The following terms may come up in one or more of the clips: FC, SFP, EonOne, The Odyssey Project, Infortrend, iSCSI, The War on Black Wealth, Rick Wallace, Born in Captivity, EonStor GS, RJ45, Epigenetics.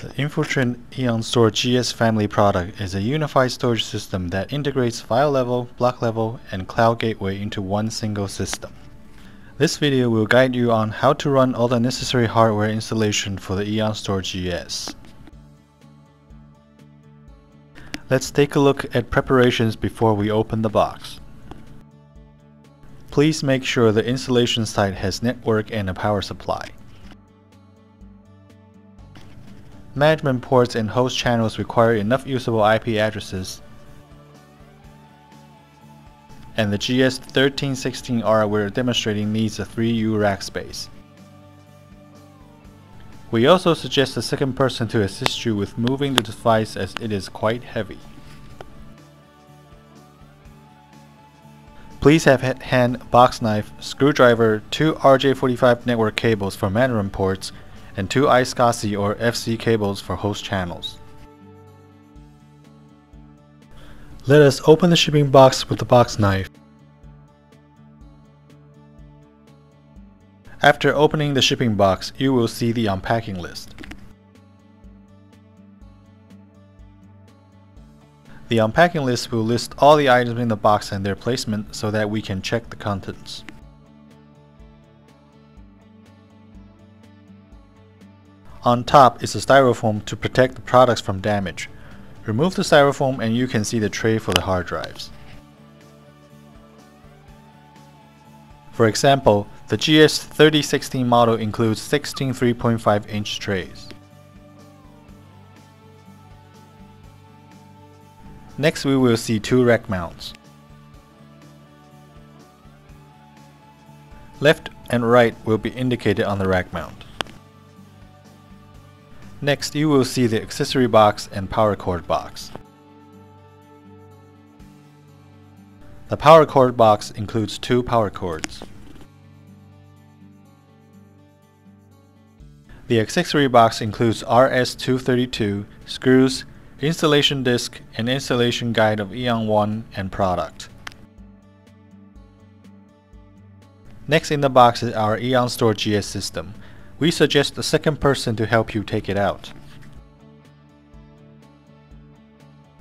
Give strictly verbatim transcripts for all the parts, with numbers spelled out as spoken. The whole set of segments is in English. The Infortrend EonStor G S family product is a unified storage system that integrates file level, block level, and cloud gateway into one single system. This video will guide you on how to run all the necessary hardware installation for the EonStor G S. Let's take a look at preparations before we open the box. Please make sure the installation site has network and a power supply. Management ports and host channels require enough usable I P addresses, and the G S thirteen sixteen R we're demonstrating needs a three U rack space. We also suggest a second person to assist you with moving the device as it is quite heavy. Please have at hand a box knife, screwdriver, two R J forty-five network cables for management ports, and two iSCSI or F C cables for host channels. Let us open the shipping box with the box knife. After opening the shipping box, you will see the unpacking list. The unpacking list will list all the items in the box and their placement so that we can check the contents. On top is a styrofoam to protect the products from damage. Remove the styrofoam and you can see the tray for the hard drives. For example, the G S thirty sixteen model includes sixteen three point five inch trays. Next we will see two rack mounts. Left and right will be indicated on the rack mount. Next, you will see the accessory box and power cord box. The power cord box includes two power cords. The accessory box includes R S two thirty-two, screws, installation disc, and installation guide of EonOne and product. Next in the box is our EonStor G S system. We suggest a second person to help you take it out.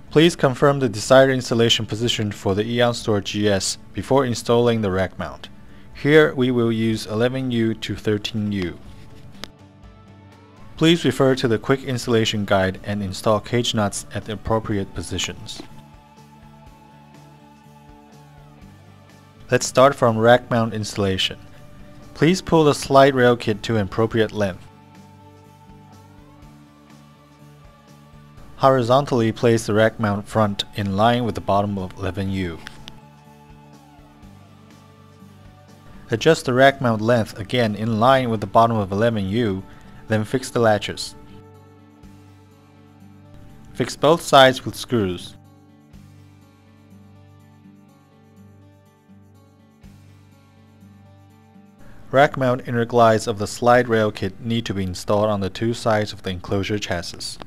Please confirm the desired installation position for the EonStor G S before installing the rack mount. Here we will use eleven U to thirteen U. Please refer to the quick installation guide and install cage nuts at the appropriate positions. Let's start from rack mount installation. Please pull the slide rail kit to an appropriate length. Horizontally place the rack mount front in line with the bottom of eleven U. Adjust the rack mount length again in line with the bottom of eleven U, then fix the latches. Fix both sides with screws. Rack mount inner glides of the slide rail kit need to be installed on the two sides of the enclosure chassis.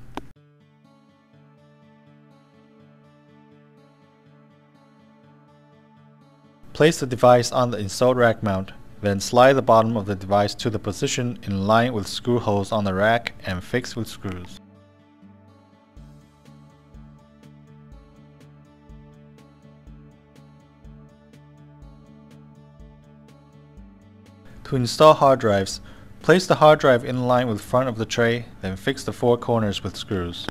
Place the device on the installed rack mount, then slide the bottom of the device to the position in line with screw holes on the rack and fix with screws. To install hard drives, place the hard drive in line with the front of the tray, then fix the four corners with screws.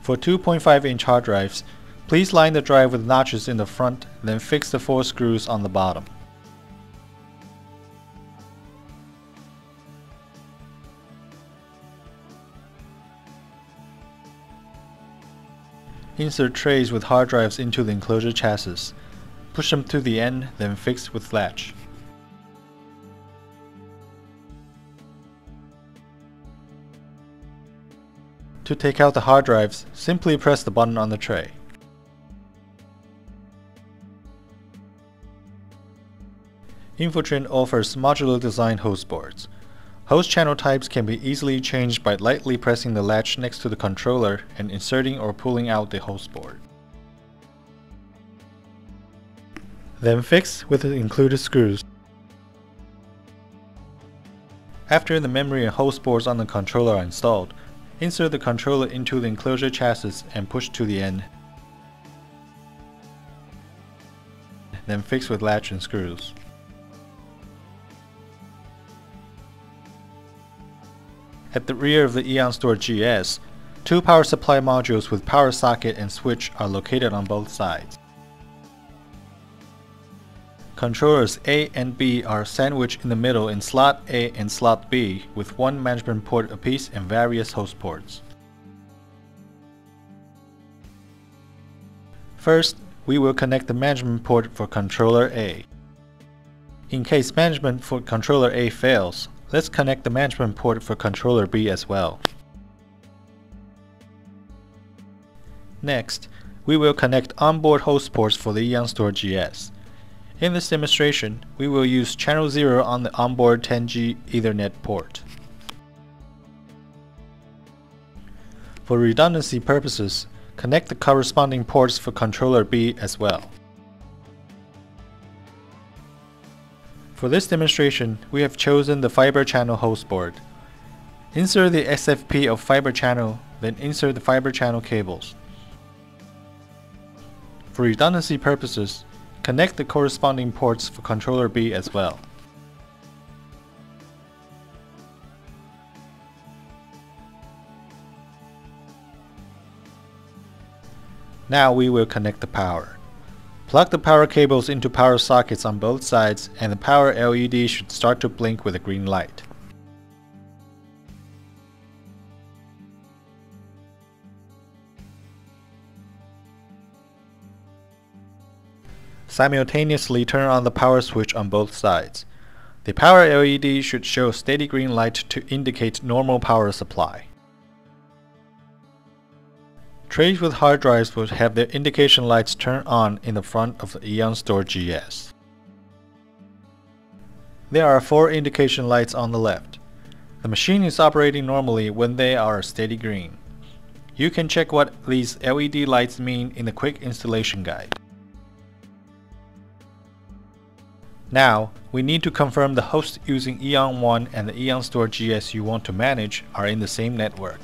For two point five inch hard drives, please line the drive with notches in the front, then fix the four screws on the bottom. Insert trays with hard drives into the enclosure chassis. Push them to the end, then fix with latch. To take out the hard drives, simply press the button on the tray. Infortrend offers modular design host boards. Host channel types can be easily changed by lightly pressing the latch next to the controller and inserting or pulling out the host board. then fix with the included screws. After the memory and host boards on the controller are installed, insert the controller into the enclosure chassis and push to the end. Then fix with latch and screws. At the rear of the EonStor G S, two power supply modules with power socket and switch are located on both sides. Controllers A and B are sandwiched in the middle in slot A and slot B with one management port apiece and various host ports. First, we will connect the management port for controller A. In case management for controller A fails, let's connect the management port for controller B as well. Next, we will connect onboard host ports for the EonStor G S. In this demonstration, we will use channel zero on the onboard ten G Ethernet port. For redundancy purposes, connect the corresponding ports for controller B as well. For this demonstration, we have chosen the fiber channel host board. Insert the S F P of fiber channel, then insert the fiber channel cables. For redundancy purposes, connect the corresponding ports for controller B as well. Now we will connect the power. Plug the power cables into power sockets on both sides and the power L E D should start to blink with a green light. Simultaneously turn on the power switch on both sides. The power L E D should show steady green light to indicate normal power supply. Trays with hard drives will have their indication lights turn on in the front of the EonStor G S. There are four indication lights on the left. The machine is operating normally when they are steady green. You can check what these L E D lights mean in the quick installation guide. Now, we need to confirm the hosts using EonOne and the EonStor G S you want to manage are in the same network.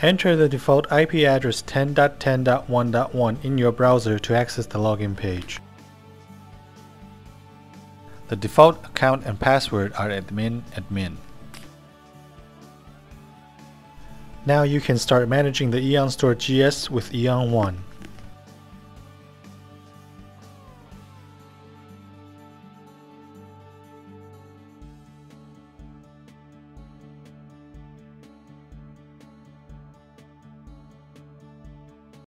Enter the default I P address ten dot ten dot one dot one in your browser to access the login page. The default account and password are admin admin. Now you can start managing the EonStor G S with EonOne.